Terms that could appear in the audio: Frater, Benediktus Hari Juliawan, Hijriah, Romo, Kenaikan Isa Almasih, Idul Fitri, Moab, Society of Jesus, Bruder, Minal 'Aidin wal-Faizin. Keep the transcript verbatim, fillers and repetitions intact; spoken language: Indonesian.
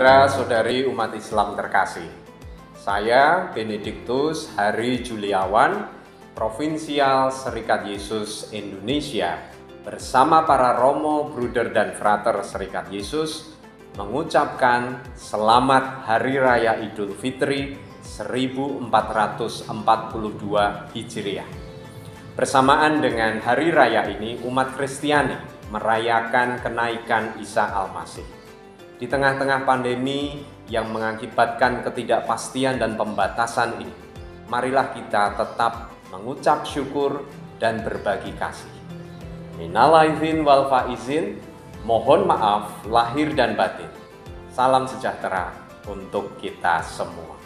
Saudara-saudari umat Islam terkasih, saya Benediktus Hari Juliawan, Provinsial Serikat Yesus Indonesia, bersama para Romo, Bruder, dan Frater Serikat Yesus mengucapkan Selamat Hari Raya Idul Fitri seribu empat ratus empat puluh dua Hijriah. Bersamaan dengan Hari Raya ini, umat Kristiani merayakan kenaikan Isa Almasih. Di tengah-tengah pandemi yang mengakibatkan ketidakpastian dan pembatasan ini, marilah kita tetap mengucap syukur dan berbagi kasih. Minal 'Aidin wal-Faizin, mohon maaf lahir dan batin. Salam sejahtera untuk kita semua.